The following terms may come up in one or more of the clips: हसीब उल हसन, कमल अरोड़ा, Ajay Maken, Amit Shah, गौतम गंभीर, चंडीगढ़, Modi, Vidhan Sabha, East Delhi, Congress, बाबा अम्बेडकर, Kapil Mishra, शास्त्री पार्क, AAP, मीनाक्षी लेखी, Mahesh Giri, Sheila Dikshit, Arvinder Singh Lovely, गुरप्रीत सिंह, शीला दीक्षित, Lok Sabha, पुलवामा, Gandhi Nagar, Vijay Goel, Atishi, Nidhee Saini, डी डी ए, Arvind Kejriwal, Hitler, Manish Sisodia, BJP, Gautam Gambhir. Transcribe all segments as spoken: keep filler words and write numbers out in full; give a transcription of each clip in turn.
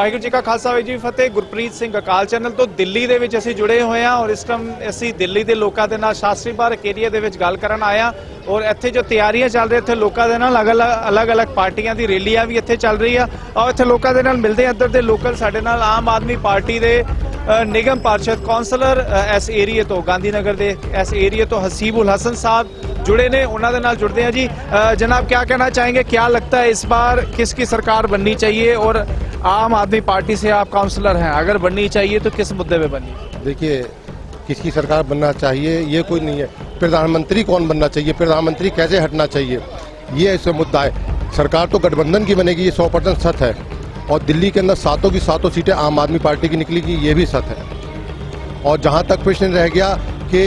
ਵਾਹਿਗੁਰੂ जी का खालसा वाहिगुरू जी फतेह। गुरप्रीत सिंह अकाल चैनल तो दिल्ली दे विच असीं जुड़े हुए हाँ और इस टाइम असीं दिल्ली के लोगों के नाल शास्त्री पार्क एरिया दे विच गल करन आए हाँ और इत्थे जो तैयारियां चल रही इत्थे लोगों के नाल अलग अलग पार्टियां दी रैलियां भी इत्थे चल रही है और इत्थे लोगों के नाल मिलदे अंदर दे लोकल साडे नाल आम आदमी पार्टी दे निगम पार्षद कौंसलर इस एरिए तो गांधी नगर दे इस एरिए तो हसीब उल हसन साहब जुड़े ने, उन्होंने नाल जुड़ते हैं जी। जनाब क्या कहना चाहेंगे, क्या लगता है इस बार किसकी सरकार बननी चाहिए और आम आदमी पार्टी से आप काउंसलर हैं, अगर बननी चाहिए तो किस मुद्दे पे बननी? देखिए किसकी सरकार बनना चाहिए ये कोई नहीं है, प्रधानमंत्री कौन बनना चाहिए, प्रधानमंत्री कैसे हटना चाहिए ये इसमें मुद्दा है। सरकार तो गठबंधन की बनेगी ये सौ परसेंट सच है और दिल्ली के अंदर सातों की सातों सीटें आम आदमी पार्टी की निकलेगी ये भी सच है। और जहाँ तक प्रश्न रह गया कि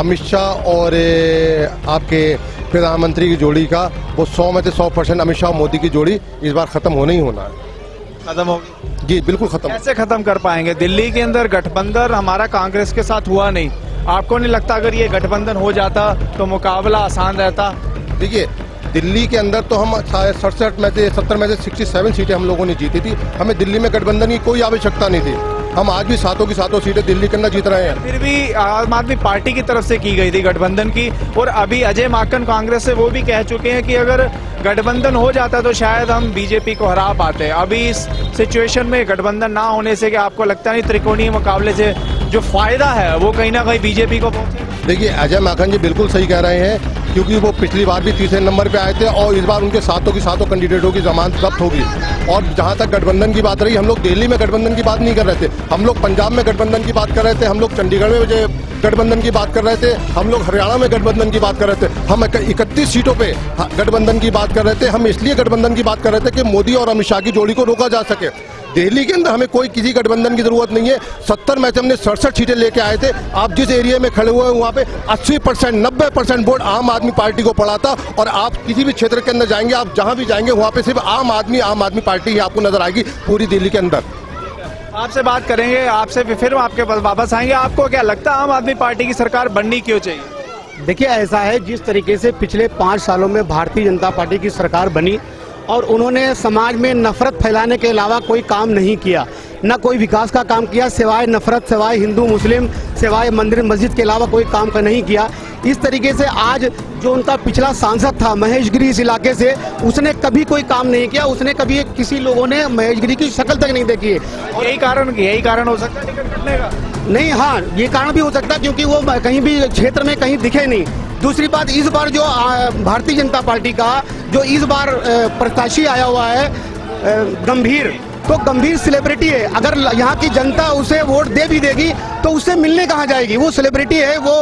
अमित शाह और आपके प्रधानमंत्री की जोड़ी का, वो सौ में से सौ परसेंट अमित शाह मोदी की जोड़ी इस बार खत्म होना ही होना है। खत्म होगी जी, बिल्कुल खत्म। ऐसे खत्म कर पाएंगे? दिल्ली के अंदर गठबंधन हमारा कांग्रेस के साथ हुआ नहीं, आपको नहीं लगता अगर ये गठबंधन हो जाता तो मुकाबला आसान रहता? देखिए दिल्ली के अंदर तो हम सड़सठ में से सत्तर में से सिक्सटी सेवन सीटें हम लोगों ने जीती थी, हमें दिल्ली में गठबंधन की कोई आवश्यकता नहीं थी, हम आज भी सातों की सातों सीटें दिल्ली के अंदर जीत रहे हैं। फिर भी आम आदमी पार्टी की तरफ से की गई थी गठबंधन की, और अभी अजय माकन कांग्रेस से वो भी कह चुके हैं कि अगर गठबंधन हो जाता तो शायद हम बीजेपी को हरा पाते। अभी इस सिचुएशन में गठबंधन ना होने से क्या आपको लगता नहीं त्रिकोणीय मुकाबले से जो फायदा है वो कहीं ना कहीं बीजेपी को पहुँचे? देखिए अजय माकन जी बिल्कुल सही कह रहे हैं क्योंकि वो पिछली बार भी तीसरे नंबर पे आए थे और इस बार उनके सातों की सातों कैंडिडेटों की जमानत जब्त होगी। और जहाँ तक गठबंधन की बात रही, हम लोग दिल्ली में गठबंधन की बात नहीं कर रहे थे, हम लोग पंजाब में गठबंधन की बात कर रहे थे, हम लोग चंडीगढ़ में गठबंधन की बात कर रहे थे, हम लोग हरियाणा में गठबंधन की बात कर रहे थे, हम इकतीस सीटों पर गठबंधन की बात कर रहे थे। हम इसलिए गठबंधन की बात कर रहे थे कि मोदी और अमित शाह की जोड़ी को रोका जा सके। दिल्ली के अंदर हमें कोई किसी गठबंधन की जरूरत नहीं है, सत्तर में से हमने सड़सठ सीटें लेके आए थे। आप जिस एरिया में खड़े हुए हैं वहाँ पे अस्सी परसेंट नब्बे परसेंट वोट आम आदमी पार्टी को पड़ा था। और आप किसी भी क्षेत्र के अंदर जाएंगे, आप जहाँ भी जाएंगे वहाँ पे सिर्फ आम आदमी आम आदमी पार्टी ही आपको नजर आएगी पूरी दिल्ली के अंदर। आपसे बात करेंगे, आपसे फिर आपके पास वापस आएंगे। आपको क्या लगता है आम आदमी पार्टी की सरकार बननी क्यों चाहिए? देखिए ऐसा है, जिस तरीके से पिछले पाँच सालों में भारतीय जनता पार्टी की सरकार बनी और उन्होंने समाज में नफरत फैलाने के अलावा कोई काम नहीं किया, ना कोई विकास का काम किया, सिवाय नफरत, सिवाय हिंदू मुस्लिम, सिवाय मंदिर मस्जिद के अलावा कोई काम का नहीं किया। इस तरीके से आज जो उनका पिछला सांसद था महेश गिरी इस इलाके से, उसने कभी कोई काम नहीं किया, उसने कभी किसी लोगों ने महेश गिरी की शक्ल तक नहीं देखी है। और यही कारण यही कारण हो सकता है टिकट कटने का? नहीं, हाँ ये कारण भी हो सकता है क्योंकि वो कहीं भी क्षेत्र में कहीं दिखे नहीं। दूसरी बात, इस बार जो भारतीय जनता पार्टी का जो इस बार प्रत्याशी आया हुआ है गंभीर, तो गंभीर सेलिब्रिटी है, अगर यहाँ की जनता उसे वोट दे भी देगी तो उससे मिलने कहाँ जाएगी? वो सेलिब्रिटी है, वो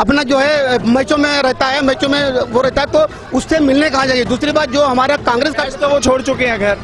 अपना जो है मैचों में रहता है, मैचों में वो रहता है, तो उससे मिलने कहाँ जाएगी? दूसरी बात, जो हमारा कांग्रेस का तो वो छोड़ चुके हैं घर,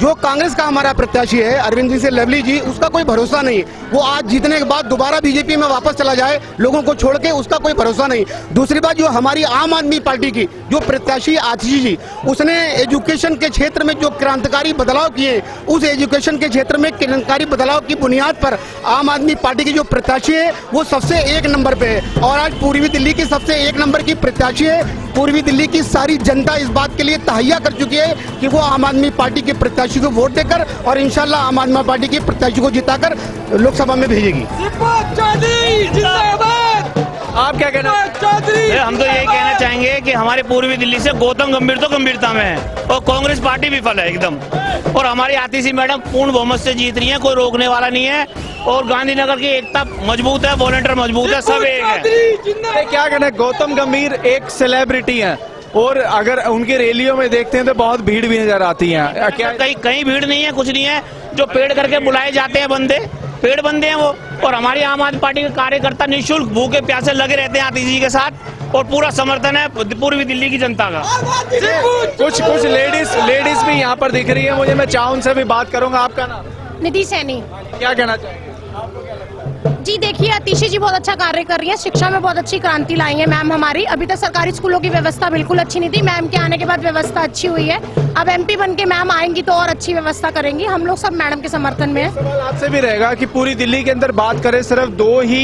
जो कांग्रेस का हमारा प्रत्याशी है अरविंद सिंह लवली जी, उसका कोई भरोसा नहीं, वो आज जीतने के बाद दोबारा बीजेपी में वापस चला जाए लोगों को छोड़ के, उसका कोई भरोसा नहीं। दूसरी बात, जो हमारी आम आदमी पार्टी की जो प्रत्याशी आतिशी जी, उसने एजुकेशन के क्षेत्र में जो क्रांतिकारी बदलाव किए, उस एजुकेशन के क्षेत्र में क्रांतिकारी बदलाव की बुनियाद पर आम आदमी पार्टी की जो प्रत्याशी है वो सबसे एक नंबर पे है। और आज पूर्वी दिल्ली की सबसे एक नंबर की प्रत्याशी है, पूर्वी दिल्ली की सारी जनता इस बात के लिए तहैया कर चुकी है कि वो आम आदमी पार्टी के प्रत्याशी को वोट देकर और इंशाल्लाह आम आदमी पार्टी के प्रत्याशी को जिताकर लोकसभा में भेजेगी। आप क्या कहना? हम तो यही कहना चाहेंगे कि हमारे पूर्वी दिल्ली से गौतम गंभीर तो गंभीरता में है और कांग्रेस पार्टी विफल है एकदम, और हमारी आतिशी मैडम पूर्ण बहुमत से जीत रही है, कोई रोकने वाला नहीं है। और गांधीनगर की एकता मजबूत है, वॉलंटियर मजबूत है, सब एक है। क्या कहना है, गौतम गंभीर एक सेलिब्रिटी है और अगर उनकी रैलियों में देखते हैं तो बहुत भीड़ भी नजर आती है। क्या कहीं कहीं भीड़ नहीं है, कुछ नहीं है, जो पेड़ करके बुलाए जाते हैं बंदे, पेड़ बंदे हैं वो। और हमारी आम आदमी पार्टी के कार्यकर्ता निःशुल्क भूखे प्यासे लगे रहते हैं आतिशी जी के साथ, और पूरा समर्थन है पूर्वी दिल्ली की जनता का। कुछ कुछ लेडीज लेडीज भी यहाँ पर दिख रही है मुझे, मैं चाहूँ उनसे भी बात करूँगा। आपका नाम? निधि सैनी। क्या कहना चाहिए जी? देखिए आतिशी जी बहुत अच्छा कार्य कर रही है, शिक्षा में बहुत अच्छी क्रांति लाई है मैम हमारी। अभी तक सरकारी स्कूलों की व्यवस्था बिल्कुल अच्छी नहीं थी, मैम के आने के बाद व्यवस्था अच्छी हुई है। अब एमपी बन के मैम आएंगी तो और अच्छी व्यवस्था करेंगी, हम लोग सब मैडम के समर्थन में है। सवाल आपसे भी रहेगा कि पूरी दिल्ली के अंदर बात करें सिर्फ दो ही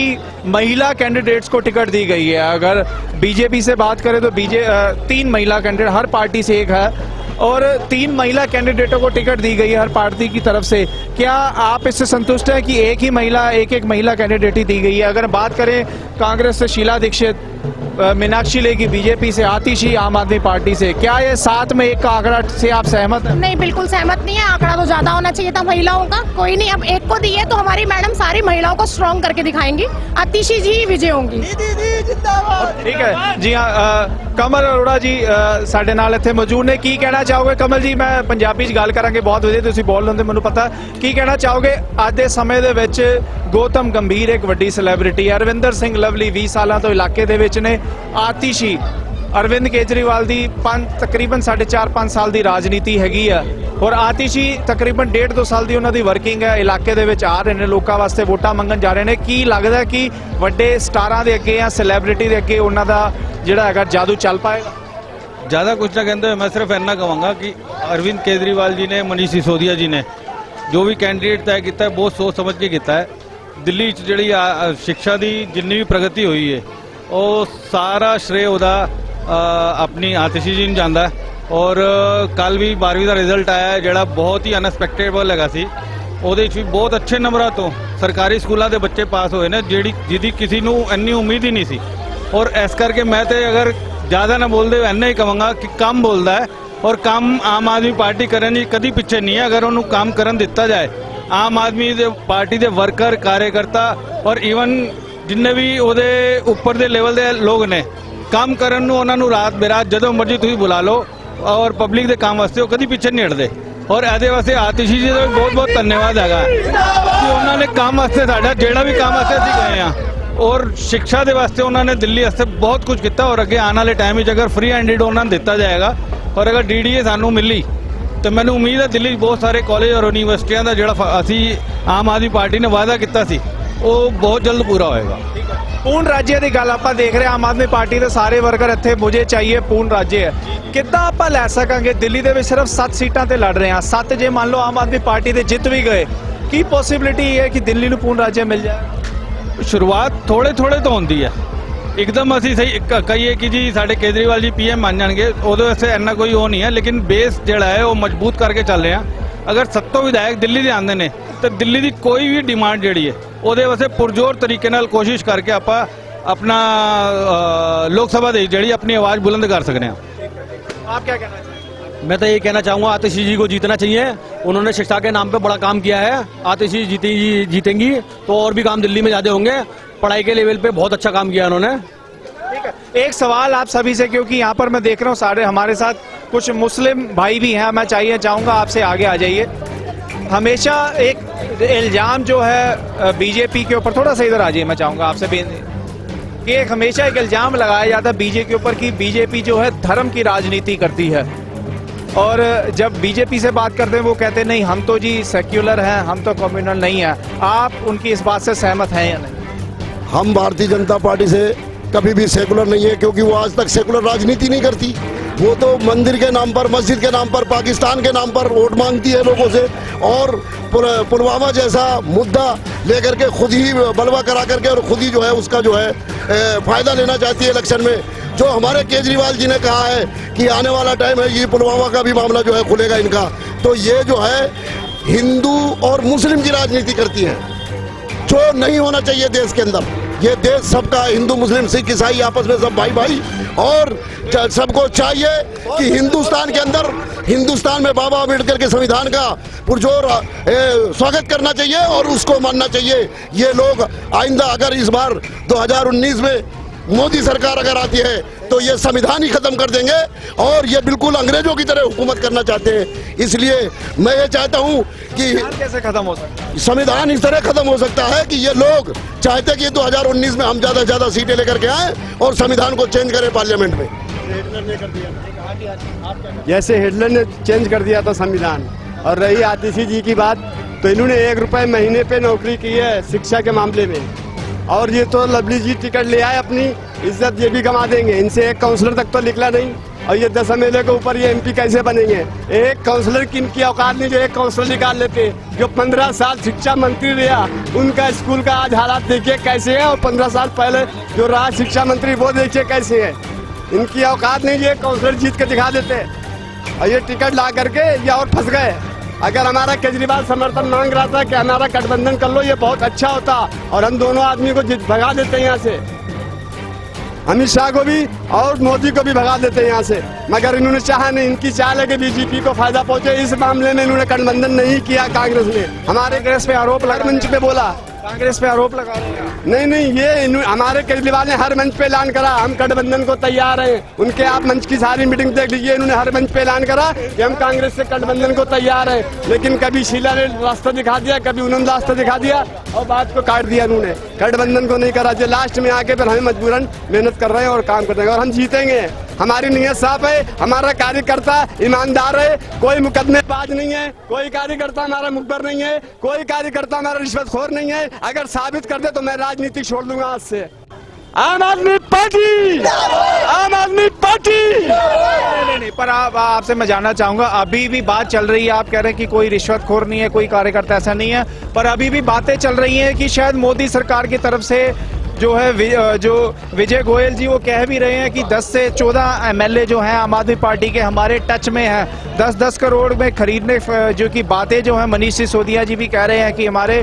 महिला कैंडिडेट्स को टिकट दी गई है, अगर बीजेपी से बात करें तो बीजेपी तीन महिला कैंडिडेट हर पार्टी से एक है, और तीन महिला कैंडिडेटों को टिकट दी गई है हर पार्टी की तरफ से। क्या आप इससे संतुष्ट हैं कि एक ही महिला एक एक महिला कैंडिडेट ही दी गई है? अगर बात करें कांग्रेस से शीला दीक्षित, मीनाक्षी लेखी, बीजेपी से आतिशी, आम आदमी पार्टी से, क्या ये साथ में एक का आंकड़ा से आप सहमत हैं? नहीं, बिल्कुल सहमत नहीं है। आंकड़ा तो ज्यादा होना चाहिए था महिलाओं का। कोई नहीं, अब एक को दी है तो हमारी मैडम सारी महिलाओं को स्ट्रॉन्ग करके दिखाएंगी। आतिशी जी विजय होंगी। ठीक है जी हाँ, कमल अरोड़ा जी साढ़े नाल इतने मौजूद ने। की कहना चाहोगे कमल जी? मैं पंजाबी च गल करांगे, बहुत वधिया तुसीं बोल लेंदे, मैनूं पता। की कहना चाहोगे अज दे समय दे विच गौतम गंभीर एक वड्डी सलैब्रिटी, अरविंदर सिंह लवली बीस सालों तो इलाके दे विच ने, आतिशी, अरविंद केजरीवाल दी तकरीबन साढ़े चार पांच साल की राजनीति हैगी है और आतिशी तकरीबन डेढ़ दो साल की उन्होंने वर्किंग है, इलाके दे विच आ रहे हैं, लोगों वास्ते वोटा मंगन जा रहे हैं। की लगता है कि वड्डे स्टारां दे अगे या सलैब्रिटी दे अगे उन्हों का जिहड़ा हैगा जादू चल पाएगा? ज़्यादा कुछ ना कहते हुए मैं सिर्फ इन्ना कहूँगा कि अरविंद केजरीवाल जी ने, मनीष सिसोदिया जी ने जो भी कैंडीडेट तय किया बहुत सोच समझ के किया है। दिल्ली जी शिक्षा की जिन्नी भी प्रगति हुई है और सारा श्रेय उदा अपनी आतिशी जी जाता है। और कल भी बारहवीं का रिजल्ट आया है जोड़ा बहुत ही अनएक्सपैक्टेबल है सी। उदे भी बहुत अच्छे नंबर तो सरकारी स्कूलों के बच्चे पास हुए हैं जी जिदी किसी को इन्नी उम्मीद ही नहीं सी। और इस करके मैं तो अगर ज़्यादा ना बोलते इन्ना ही कहूँगा कि कम बोलता है और कम आम आदमी पार्टी करने कभी पिछे नहीं है। अगर उन्होंने काम करन दिता जाए, आम आदमी पार्टी के वर्कर, कार्यकर्ता और ईवन जिन्हें भी उहदे उपर दे लेवल दे लोग ने काम करन नूं, उहनां नूं रात बेरात जदों मर्जी तुसीं बुला लो और पब्लिक दे काम वास्ते कदी पिछे नहीं हटदे। और इहदे वास्ते आतिशी जी का बहुत बहुत धन्यवाद हैगा कि उन्होंने काम वास्ते साडा जिहड़ा भी काम वास्ते असीं गए हां और शिक्षा दे वास्ते उन्होंने दिल्ली वास्ते बहुत कुछ किया। और अगे आने वाले टाइम विच अगर फ्री हैंडेड उन्होंने दिता जाएगा और अगर डी डी ए सानूं मिली तो मैनूं उम्मीद है दिल्ली बहुत सारे कॉलेज और यूनिवर्सिटियां दा जिहड़ा असीं आम आदमी पार्टी ने वादा किया सी वो बहुत जल्द पूरा होएगा। पूर्ण राज्य की गल आप देख रहे हैं, आम आदमी पार्टी के सारे वर्कर इतने मुझे चाहिए पूर्ण राज्य है कि आप लै सकेंगे। दिल्ली के सिर्फ सत्त सीटां लड़ रहे हैं, सत्त जे मान लो आम आदमी पार्टी के जित भी गए की पॉसिबिलिटी है कि दिल्ली को पूर्ण राज्य मिल जाए? शुरुआत थोड़े थोड़े तो होती है, एकदम असी सही कही कि जी साढ़े केजरीवाल जी पी एम बन जाएंगे उदों वैसे इन्ना कोई वो नहीं है। लेकिन बेस जोड़ा है वो मजबूत करके चल रहे हैं। अगर सत्तों विधायक दिल्ली के आते हैं तो दिल्ली की कोई भी डिमांड जी है ਉਹਦੇ ਵਾਸਤੇ पुरजोर तरीके ਨਾਲ कोशिश करके आप अपना लोक सभा दे ਜਿਹੜੀ अपनी आवाज़ बुलंद कर सकते हैं। आप क्या कहना चाहेंगे? मैं तो ये कहना चाहूँगा आतिशी जी को जीतना चाहिए, उन्होंने शिक्षा के नाम पे बड़ा काम किया है। आतिशी जीती जीतेंगी तो और भी काम दिल्ली में ज़्यादा होंगे। पढ़ाई के लेवल पे बहुत अच्छा काम किया उन्होंने। ठीक है, एक सवाल आप सभी से, क्योंकि यहाँ पर मैं देख रहा हूँ सारे हमारे साथ कुछ मुस्लिम भाई भी हैं, मैं चाहिए चाहूँगा आपसे आगे आ जाइए। हमेशा एक इल्ज़ाम जो है बीजेपी के ऊपर, थोड़ा सा इधर आ जाइए, मैं चाहूँगा आपसे भी कि एक हमेशा एक इल्ज़ाम लगाया जाता है बीजेपी के ऊपर कि बीजेपी जो है धर्म की राजनीति करती है। और जब बीजेपी से बात करते हैं वो कहते हैं नहीं हम तो जी सेक्युलर हैं, हम तो कम्युनल नहीं हैं। आप उनकी इस बात से सहमत हैं या नहीं? हम भारतीय जनता पार्टी से कभी भी सेकुलर नहीं है, क्योंकि वो आज तक सेकुलर राजनीति नहीं करती। वो तो मंदिर के नाम पर, मस्जिद के नाम पर, पाकिस्तान के नाम पर वोट मांगती है लोगों से और पुलवामा जैसा मुद्दा लेकर के खुद ही बलवा करा करके और खुद ही जो है उसका जो है ए, फायदा लेना चाहती है इलेक्शन में। जो हमारे केजरीवाल जी ने कहा है कि आने वाला टाइम है ये पुलवामा का भी मामला जो है खुलेगा इनका, तो ये जो है हिंदू और मुस्लिम की राजनीति करती है जो नहीं होना चाहिए देश के अंदर। ये देश सबका, हिंदू मुस्लिम सिख ईसाई आपस में सब भाई भाई, और सबको चाहिए कि हिंदुस्तान के अंदर, हिंदुस्तान में बाबा अम्बेडकर के संविधान का पुरजोर स्वागत करना चाहिए और उसको मानना चाहिए। ये लोग आइंदा अगर इस बार दो हज़ार उन्नीस में मोदी सरकार अगर आती है तो ये संविधान ही ख़त्म कर देंगे और ये बिल्कुल अंग्रेजों की तरह हुकूमत करना चाहते हैं। इसलिए मैं ये चाहता हूँ कि कैसे खत्म हो सकता है संविधान, इस तरह खत्म हो सकता है कि ये लोग चाहते हैं कि दो हज़ार उन्नीस में हम ज़्यादा से ज़्यादा सीटें लेकर के आए और संविधान को चेंज करें पार्लियामेंट में। हिटलर ने कर दिया, जैसे हिटलर ने चेंज कर दिया था संविधान। और रही आतिशी जी की बात, तो इन्होंने एक रुपये महीने पे नौकरी की है शिक्षा के मामले में, और ये तो लवली जी टिकट ले आए, अपनी इज्जत ये भी गंवा देंगे। इनसे एक काउंसलर तक तो निकला नहीं और ये दस एम एल ए के ऊपर ये एमपी कैसे बनेंगे? एक काउंसलर की इनकी औकात नहीं जो एक काउंसलर निकाल लेते। जो पंद्रह साल शिक्षा मंत्री रहा उनका स्कूल का आज हालात देखिए कैसे है, और पंद्रह साल पहले जो रहा शिक्षा मंत्री वो देखिए कैसे है। इनकी औकात नहीं ये काउंसलर जीत के दिखा देते। और ये टिकट ला करके ये और फंस गए। अगर हमारा केजरीवाल समर्थन मांग रहा था कि हमारा गठबंधन कर लो, ये बहुत अच्छा होता और हम दोनों आदमी को भगा देते हैं यहाँ से, अमित शाह को भी और मोदी को भी भगा देते हैं यहाँ से। मगर इन्होंने चाहा नहीं, इनकी चाल है कि बीजेपी को फायदा पहुंचे। इस मामले में इन्होंने गठबंधन नहीं किया कांग्रेस ने। हमारे कांग्रेस पे आरोप लगा, मंच पे बोला कांग्रेस पे आरोप लगा नहीं नहीं, ये हमारे केजरीवाल ने हर मंच पे ऐलान करा हम गठबंधन को तैयार हैं। उनके आप मंच की सारी मीटिंग देख लीजिए, इन्होंने हर मंच पे ऐलान करा कि हम कांग्रेस से गठबंधन को तैयार हैं। लेकिन कभी शीला ने रास्ता दिखा दिया, कभी उन्होंने रास्ता दिखा दिया और बात को काट दिया इन्होंने, गठबंधन को नहीं करा। जो लास्ट में आके फिर हमें मजबूरन मेहनत कर रहे हैं और काम कर रहे हैं और हम जीतेंगे। हमारी नीयत साफ है, हमारा कार्यकर्ता ईमानदार है, कोई मुकदमेबाज नहीं है, कोई कार्यकर्ता हमारा मुखबर नहीं है, कोई कार्यकर्ता हमारा रिश्वतखोर नहीं है। अगर साबित कर दे तो मैं राजनीति छोड़ दूंगा आज से। आम आदमी पार्टी, आम आदमी पार्टी। नहीं नहीं, पर आप आपसे मैं जानना चाहूंगा, अभी भी बात चल रही है, आप कह रहे हैं कि कोई रिश्वतखोर नहीं है, कोई कार्यकर्ता ऐसा नहीं है, पर अभी भी बातें चल रही हैं कि शायद मोदी सरकार की तरफ से जो है जो विजय गोयल जी वो कह भी रहे हैं कि दस से चौदह एमएलए जो हैं आम आदमी पार्टी के हमारे टच में हैं, दस दस करोड़ में खरीदने जो कि बातें जो हैं मनीष सिसोदिया जी भी कह रहे हैं कि हमारे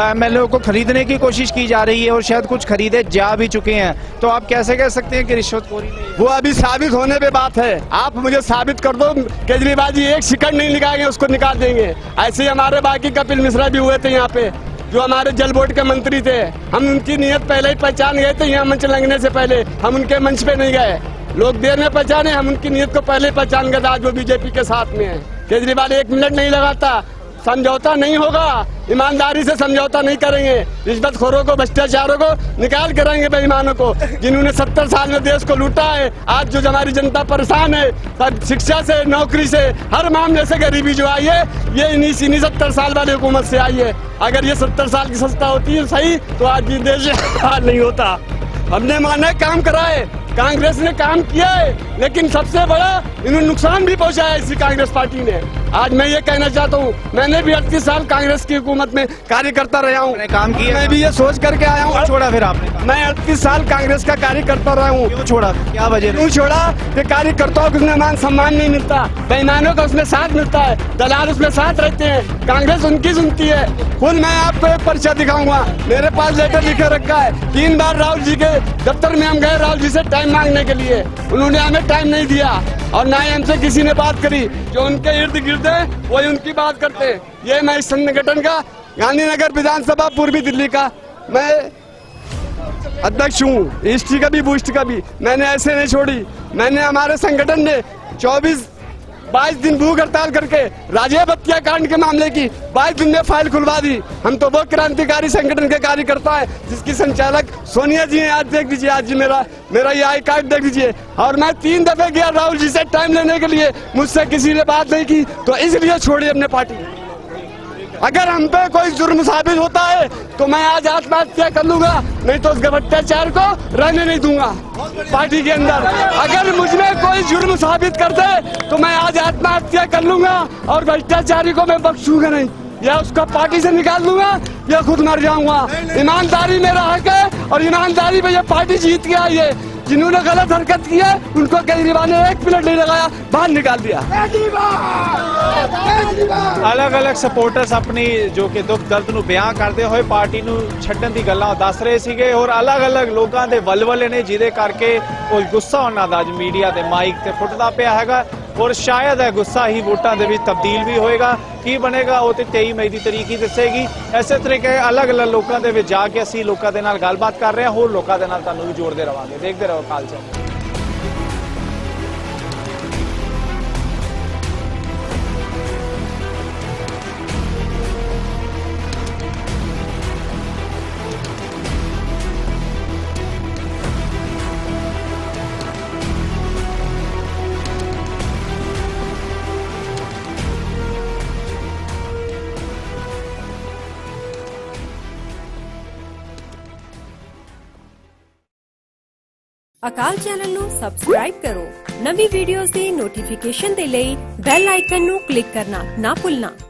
एमएलए को खरीदने की कोशिश की जा रही है और शायद कुछ खरीदे जा भी चुके हैं। तो आप कैसे कह सकते हैं कि रिश्वतखोरी नहीं है? वो अभी साबित होने पे बात है, आप मुझे साबित कर दो, केजरीवाल जी एक शिकड़ नहीं निकालेंगे उसको निकाल देंगे। ऐसे ही हमारे बाकी कपिल मिश्रा भी हुए थे यहाँ पे, जो हमारे जल बोर्ड के मंत्री थे। हम उनकी नीयत पहले ही पहचान गए थे, यहाँ मंच लगने से पहले हम उनके मंच पे नहीं गए, लोग देर में पहचाने, हम उनकी नीयत को पहले ही पहचान गए। आज वो बीजेपी के साथ में है। केजरीवाल एक मिनट नहीं लगाता, समझौता नहीं होगा, ईमानदारी से समझौता नहीं करेंगे, रिश्वतखोरों को भ्रष्टाचारों को निकाल करेंगे, बेईमानों को जिन्होंने सत्तर साल में देश को लूटा है। आज जो हमारी जनता परेशान है, सब शिक्षा से, नौकरी से, हर मामले से गरीबी जो आई है, ये इन्हीं इन्हीं सत्तर साल वाली हुकूमत से आई है। अगर ये सत्तर साल की सस्ता होती है सही तो आज ये देश नहीं होता। हमने माना काम कराए, कांग्रेस ने काम किया है, लेकिन सबसे बड़ा इन्होंने नुकसान भी पहुंचाया इसी कांग्रेस पार्टी ने। आज मैं ये कहना चाहता हूँ, मैंने भी अड़तीस साल कांग्रेस की हुकूमत में कार्यकर्ता रहा हूँ, काम किया, मैं भी ये सोच करके आया हूँ। छोड़ा फिर आपने? मैं अड़तीस साल कांग्रेस का कार्यकर्ता रहा हूँ। क्यों छोड़ा, क्या वजह? क्यों छोड़ा कि कार्यकर्ताओं को उसमें मान सम्मान नहीं मिलता, बेईमानों का उसमें साथ मिलता है, दलाल उसमें साथ रहते हैं, कांग्रेस उनकी सुनती है। खुद मैं आपको एक पर्चा दिखाऊंगा, मेरे पास लेटर लिखे रखा है, तीन बार राहुल जी के दफ्तर में हम गए राहुल जी से टाइम मांगने के लिए, उन्होंने हमें टाइम नहीं दिया और ना ही हमसे किसी ने बात करी। जो उनके इर्द गिर्द है वही उनकी बात करते हैं। ये मैं इस संगठन का गांधी नगर विधानसभा पूर्वी दिल्ली का मैं अध्यक्ष हूँ, ईस्ट का भी, बूस्ट का भी। मैंने ऐसे नहीं छोड़ी, मैंने हमारे संगठन ने चौबीस बाईस दिन भूख हड़ताल करके राजीव हत्या कांड के मामले की बाईस दिन में फाइल खुलवा दी। हम तो वो क्रांतिकारी संगठन के कार्यकर्ता है जिसकी संचालक सोनिया जी हैं। आज देख लीजिए, आज जी मेरा मेरा ये आई कार्ड देख लीजिए। और मैं तीन दफे गया राहुल जी से टाइम लेने के लिए, मुझसे किसी ने बात नहीं की, तो इसलिए छोड़ी हमने पार्टी। अगर हम पे कोई जुर्म साबित होता है तो मैं आज आत्महत्या कर लूंगा, नहीं तो उस भ्रष्टाचार को रहने नहीं दूंगा पार्टी के अंदर। अगर मुझमें कोई जुर्म साबित कर दे तो मैं आज आत्महत्या कर लूंगा और भ्रष्टाचारी को मैं बख्शूंगा नहीं, या उसको पार्टी से निकाल दूंगा या खुद मर जाऊंगा। ईमानदारी मेरा हक है और ईमानदारी में यह पार्टी जीत के आई है। जिन्होंने गलत हरकत की है उनको केजरीवाल ने एक मिनट नहीं लगाया, बाहर निकाल दिया। अलग अलग सपोर्टर्स अपनी जो कि दुख दर्द नू बयां करते हुए पार्टी नू छड्डन दी गल्लां दस रहे सीगे और अलग अलग लोगों के वलवले ने, जिहदे करके कोई गुस्सा उन्हां दा अज मीडिया के माइक से फुटदा पिया हैगा और शायद है गुस्सा ही वोटों के भी तब्दील भी होएगा। की बनेगा वो तो तेई मई की तरीक ही दसेगी। इस तरीके अलग अलग लोगों के जाके असीं लोगों के नाल गलबात कर रहे हैं, होर लोगों के नाल तुहानूं भी जोड़ते रहांगे। देखते रहो अकाल चैनल। अकाल चैनल नू सब्सक्राइब करो, नवी वीडियोस दी नोटिफिकेशन दे लई बेल आइकन नू क्लिक करना ना भूलना।